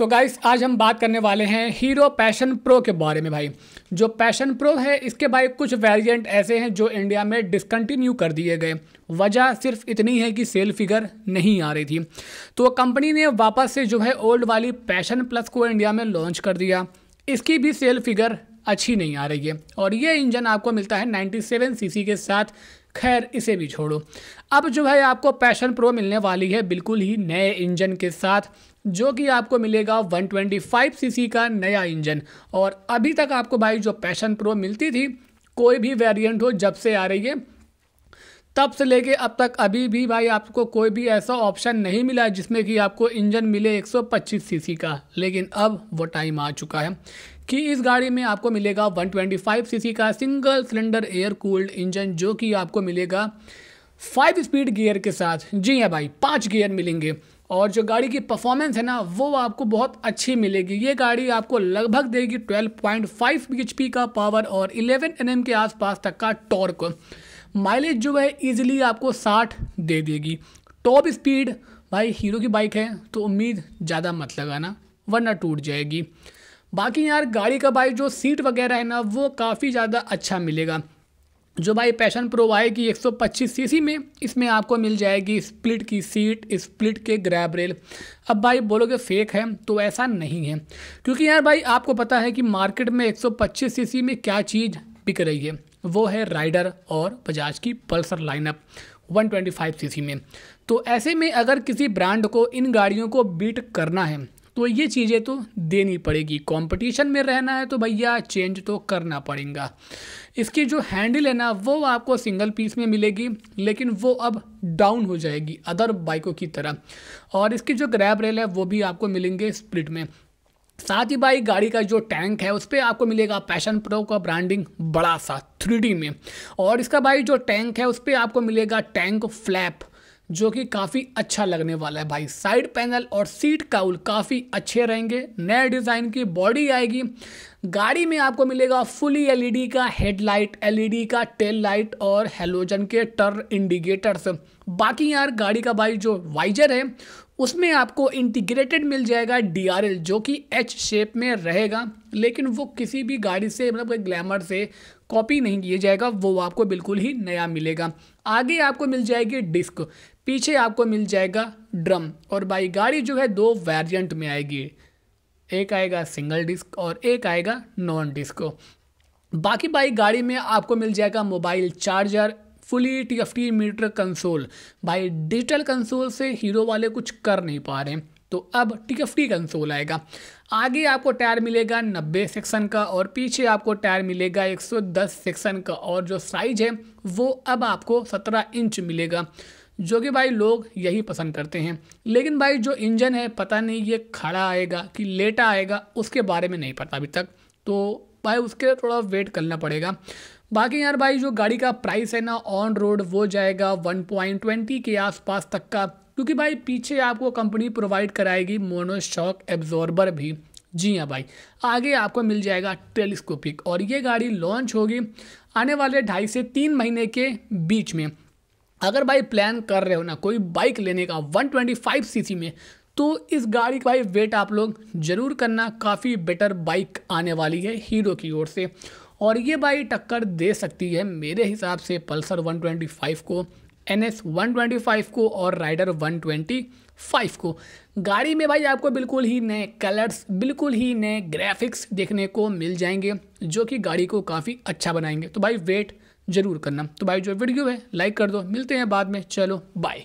So guys आज हम बात करने वाले हैं हीरो पैशन प्रो के बारे में। भाई जो पैशन प्रो है इसके भाई कुछ वेरिएंट ऐसे हैं जो इंडिया में डिसकंटिन्यू कर दिए गए। वजह सिर्फ इतनी है कि सेल फिगर नहीं आ रही थी, तो कंपनी ने वापस से जो है ओल्ड वाली पैशन प्लस को इंडिया में लॉन्च कर दिया। इसकी भी सेल फिगर अच्छी नहीं आ रही है और ये इंजन आपको मिलता है 97cc के साथ। खैर इसे भी छोड़ो, अब जो है आपको पैशन प्रो मिलने वाली है बिल्कुल ही नए इंजन के साथ, जो कि आपको मिलेगा 125cc का नया इंजन। और अभी तक आपको भाई जो पैशन प्रो मिलती थी, कोई भी वेरिएंट हो जब से आ रही है तब से लेके अब तक, अभी भी भाई आपको कोई भी ऐसा ऑप्शन नहीं मिला जिसमें कि आपको इंजन मिले 125cc का। लेकिन अब वो टाइम आ चुका है कि इस गाड़ी में आपको मिलेगा 125cc का single cylinder air cooled engine, जो कि आपको मिलेगा 5 स्पीड गियर के साथ। जी हाँ भाई, 5 गियर मिलेंगे और जो गाड़ी की परफॉर्मेंस है ना वो आपको बहुत अच्छी मिलेगी। ये गाड़ी आपको लगभग देगी 12.5 HP का पावर और 11 Nm के आसपास तक का टॉर्क। माइलेज जो है ईजिली आपको 60 दे देगी। टॉप स्पीड भाई हीरो की बाइक है तो उम्मीद ज़्यादा मत लगाना वरना टूट जाएगी। बाकी यार गाड़ी का भाई जो सीट वगैरह है ना वो काफ़ी ज़्यादा अच्छा मिलेगा। जो भाई पैशन प्रो आएगी 125cc में, इसमें आपको मिल जाएगी स्प्लिट की सीट, स्प्लिट के ग्रैब रेल। अब भाई बोलोगे फेक है, तो ऐसा नहीं है क्योंकि यार भाई आपको पता है कि मार्केट में 125cc में क्या चीज़ बिक रही है, वो है राइडर और बजाज की पल्सर लाइनअप 125cc में। तो ऐसे में अगर किसी ब्रांड को इन गाड़ियों को बीट करना है तो ये चीज़ें तो देनी पड़ेगी। कंपटीशन में रहना है तो भैया चेंज तो करना पड़ेगा। इसकी जो हैंडल है ना वो आपको सिंगल पीस में मिलेगी, लेकिन वो अब डाउन हो जाएगी अदर बाइकों की तरह। और इसकी जो ग्रैब रेल है वो भी आपको मिलेंगे स्प्लिट में। साथ ही भाई गाड़ी का जो टैंक है उस पर आपको मिलेगा पैशन प्रो का ब्रांडिंग बड़ा सा 3D में। और इसका भाई जो टैंक है उस पर आपको मिलेगा टैंक फ्लैप, जो कि काफ़ी अच्छा लगने वाला है भाई। साइड पैनल और सीट काउल काफ़ी अच्छे रहेंगे। नए डिज़ाइन की बॉडी आएगी। गाड़ी में आपको मिलेगा फुली LED का हेडलाइट, LED का टेल लाइट और हेलोजन के टर्न इंडिकेटर्स। बाकी यार गाड़ी का भाई जो वाइजर है उसमें आपको इंटीग्रेटेड मिल जाएगा DRL, जो कि H शेप में रहेगा, लेकिन वो किसी भी गाड़ी से मतलब ग्लैमर से कॉपी नहीं किया जाएगा, वो आपको बिल्कुल ही नया मिलेगा। आगे आपको मिल जाएगी डिस्क, पीछे आपको मिल जाएगा ड्रम। और भाई गाड़ी जो है 2 वेरिएंट में आएगी, एक आएगा सिंगल डिस्क और एक आएगा नॉन डिस्क। बाकी भाई गाड़ी में आपको मिल जाएगा mobile charger, fully TFT meter console. भाई डिजिटल कंसोल से हीरो वाले कुछ कर नहीं पा रहे तो अब TFT कंसोल आएगा। आगे आपको टायर मिलेगा 90 सेक्शन का और पीछे आपको टायर मिलेगा 110 सेक्शन का। और जो साइज है वो अब आपको 17 इंच मिलेगा, जो कि भाई लोग यही पसंद करते हैं। लेकिन भाई जो इंजन है पता नहीं ये खड़ा आएगा कि लेटा आएगा, उसके बारे में नहीं पता अभी तक, तो भाई उसके लिए थोड़ा वेट करना पड़ेगा। बाकी यार भाई जो गाड़ी का प्राइस है ना ऑन रोड वो जाएगा 1.20 के आसपास तक का, क्योंकि भाई पीछे आपको कंपनी प्रोवाइड कराएगी मोनोशॉक एब्जॉर्बर भी। जी हाँ भाई, आगे आपको मिल जाएगा टेलीस्कोपिक। और ये गाड़ी लॉन्च होगी आने वाले 2.5 से 3 महीने के बीच में। अगर भाई प्लान कर रहे हो ना कोई बाइक लेने का 125cc में, तो इस गाड़ी का भाई वेट आप लोग ज़रूर करना। काफ़ी बेटर बाइक आने वाली है हीरो की ओर से और ये भाई टक्कर दे सकती है मेरे हिसाब से पल्सर 125 को, NS 125 को और राइडर 125 को। गाड़ी में भाई आपको बिल्कुल ही नए कलर्स, बिल्कुल ही नए ग्राफिक्स देखने को मिल जाएंगे, जो कि गाड़ी को काफ़ी अच्छा बनाएंगे। तो भाई वेट ज़रूर करना। तो भाई जो वीडियो है लाइक कर दो, मिलते हैं बाद में, चलो बाय।